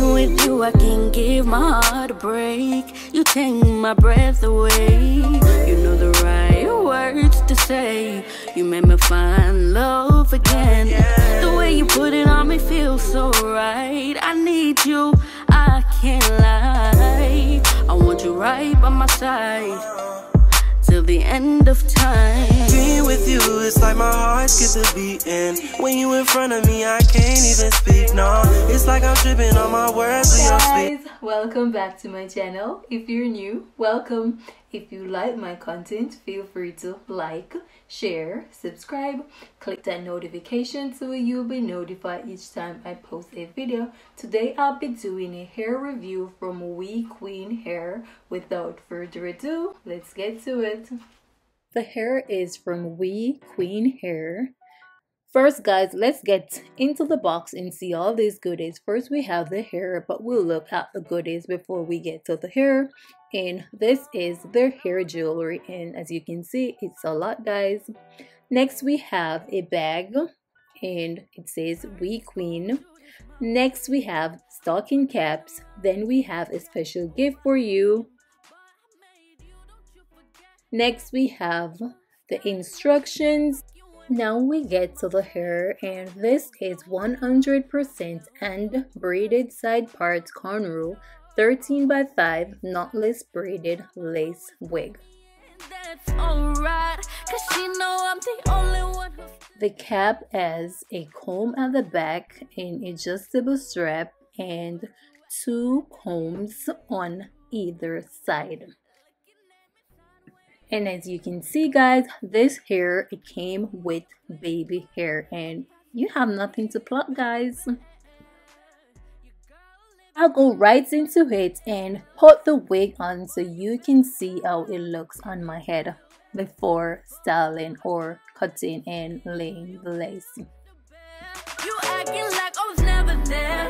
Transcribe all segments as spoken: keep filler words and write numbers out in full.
with you, I can't give my heart a break. You take my breath away. You know the right words to say. You made me find love again. The way you put it on me feels so right. I need you, I can't lie. I want you right by my side till the end of time. Being with you, it's like my heart skips a beat, and when you in front of me, I can't even speak. No, it's like I'm tripping on my words. Guys, welcome back to my channel. If you're new, welcome. If you like my content, feel free to like, share, subscribe, click that notification so you'll be notified each time I post a video. Today I'll be doing a hair review from WeQueen Hair. Without further ado, let's get to it. The hair is from WeQueen Hair. First guys, let's get into the box and see all these goodies. First we have the hair, but we'll look at the goodies before we get to the hair. And this is their hair jewelry, and as you can see, it's a lot guys. Next we have a bag, and it says WeQueen. Next we have stocking caps. Then we have a special gift for you. Next we have the instructions. Now we get to the hair, and this is one hundred percent and braided side parts cornrow thirteen by five knotless braided lace wig. That's alright, 'cause she know I'm the only one. The cap has a comb at the back, an adjustable strap, and two combs on either side. And as you can see guys, this hair, it came with baby hair, and you have nothing to pluck guys. I'll go right into it and put the wig on so you can see how it looks on my head before styling or cutting and laying the lace. You acting like I was never there.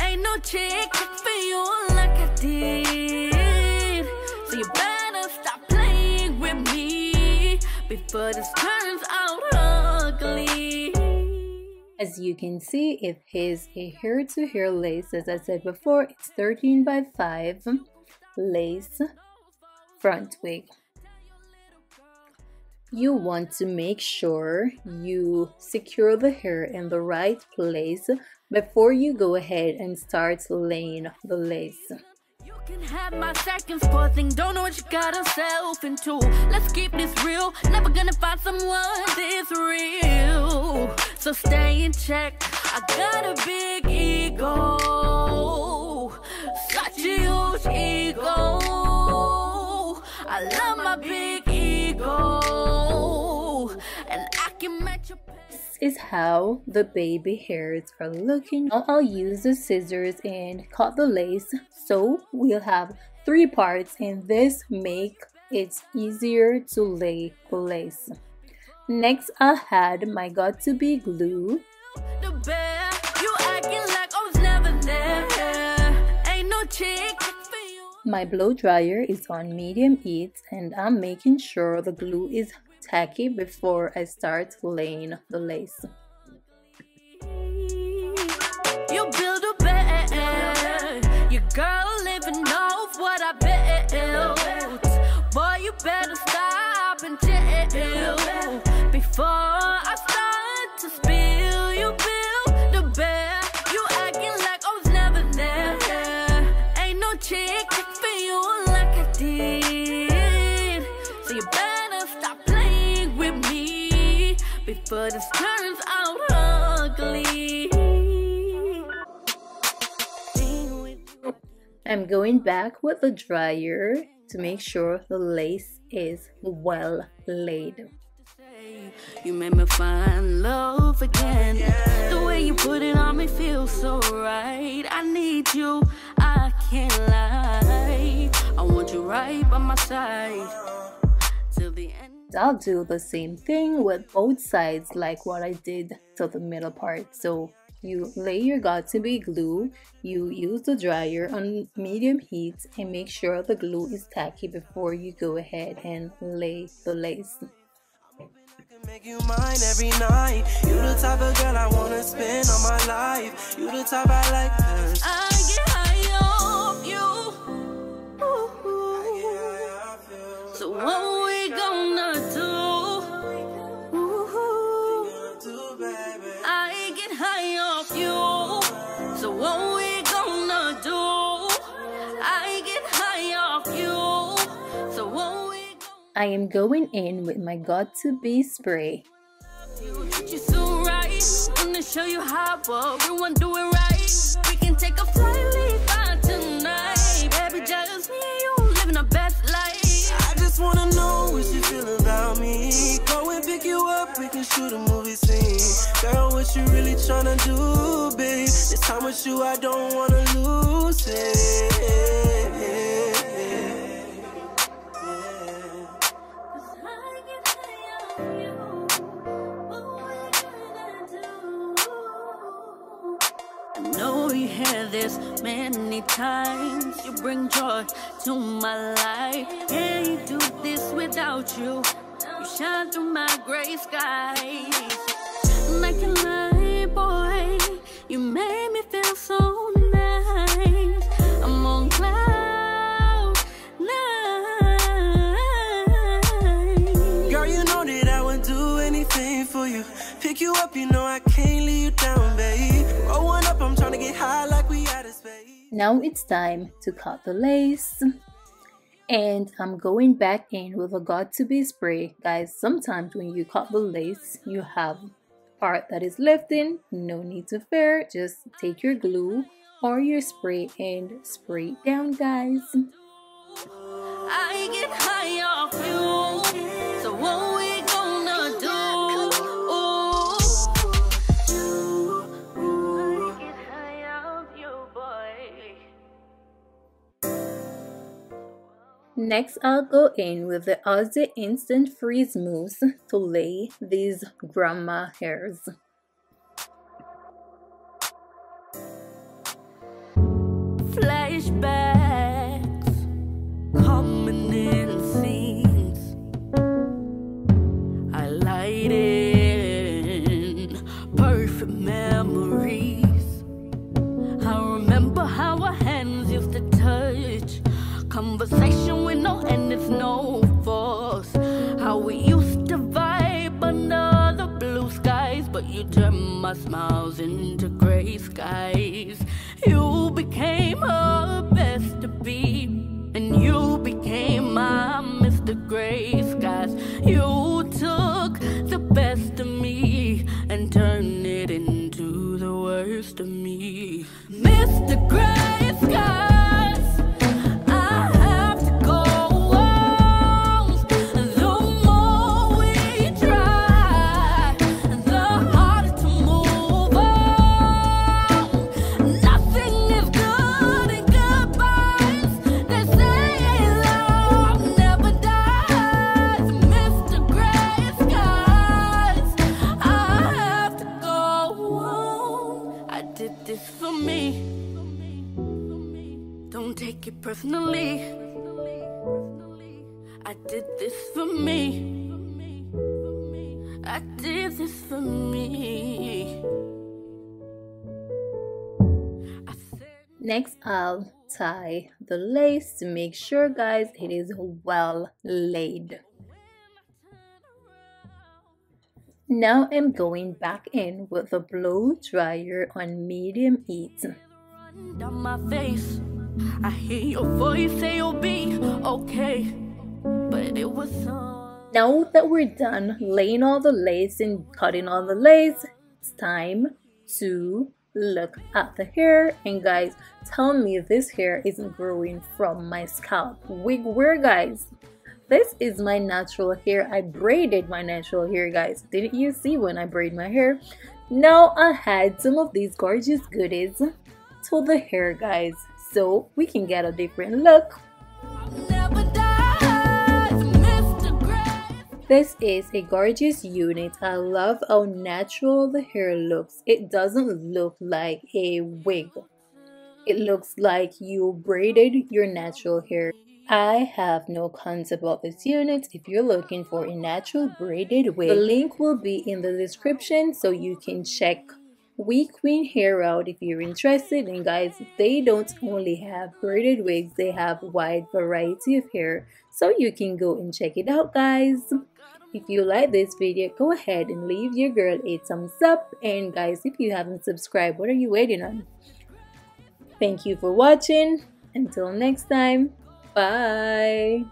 Ain't no chick for you like I did. So you better stop playing with me before this turns out ugly. As you can see, it is a hair-to-hair lace. As I said before, it's thirteen by five lace front wig. You want to make sure you secure the hair in the right place before you go ahead and start laying the lace. You can have my second spot thing, don't know what you got yourself into. Let's keep this real, never gonna find someone this real. So stay in check, I got a big ego, such a huge ego. I love my big ego, and I can match your pants. This is how the baby hairs are looking. Now I'll use the scissors and cut the lace, so we'll have three parts, and this makes it easier to lay the lace. Next, I had my Got to Be glue. My blow dryer is on medium heat, and I'm making sure the glue is tacky before I start laying the lace. You build a bed, your girl living off what I built. Boy, you better stop and chill. Before I start to spill, you build the bear. You acting like I was never there. Ain't no chick for you like I did. So you better stop playing with me before this turns out ugly. I'm going back with the dryer to make sure the lace is well laid. You made me find love again. The way you put it on me feels so right. I need you, I can't lie. I want you right by my side till the end. I'll do the same thing with both sides like what I did to the middle part. So you lay your Got to Be glue, you use the dryer on medium heat, and make sure the glue is tacky before you go ahead and lay the lace. Make you mine every night. You the type of girl I wanna spend all my life. You the type I like. I am going in with my Got to Be spray. Shoot a movie scene, girl. What you really tryna do, babe? This time with you, I don't wanna lose it. Know you hear this many times. You bring joy to my life. Can't do this without you. You shine through my gray skies, and I can lie, boy. You made me feel so nice. I'm on cloud nine. Girl, you know that I would do anything for you. Pick you up, you know I can't leave you down, babe. Roll one up, I'm trying to get high like we out of space. Now it's time to cut the lace. And I'm going back in with a Got to Be spray. Guys, sometimes when you cut the lace, you have part that is left in. No need to fear. Just take your glue or your spray and spray it down, guys. I get high off you. So what we gonna do? I get high off you, boy. Next, I'll go in with the Aussie Instant Freeze Mousse to lay these grandma hairs. Flashbacks coming in scenes. I light in perfect memories. I remember how our hands used to touch. Conversation with no end, it's no force. How we used to vibe under the blue skies, but you turned my smiles into gray skies. You became her best to be, and you became my Mister Gray Skies. You took the best of me and turned it into the worst of me, Mister Gray Skies. Personally, I did this for me. I did this for me. Next, I'll tie the lace to make sure, guys, it is well laid. Now I'm going back in with the blow dryer on medium heat. Down my face. I hear your voice say you'll be okay, but it was so. Now that we're done laying all the lace and cutting all the lace, it's time to look at the hair. And guys, tell me this hair isn't growing from my scalp wig wear, guys. This is my natural hair. I braided my natural hair, guys. Didn't you see when I braided my hair? Now I had some of these gorgeous goodies to the hair, guys, so we can get a different look. This is a gorgeous unit. I love how natural the hair looks. It doesn't look like a wig. It looks like you braided your natural hair. I have no concept about this unit. If you're looking for a natural braided wig, the link will be in the description so you can check WeQueen Hair out if you're interested. And guys, they don't only have braided wigs, they have wide variety of hair, so you can go and check it out, guys. If you like this video, go ahead and leave your girl a thumbs up. And guys, if you haven't subscribed, what are you waiting on? Thank you for watching. Until next time, bye.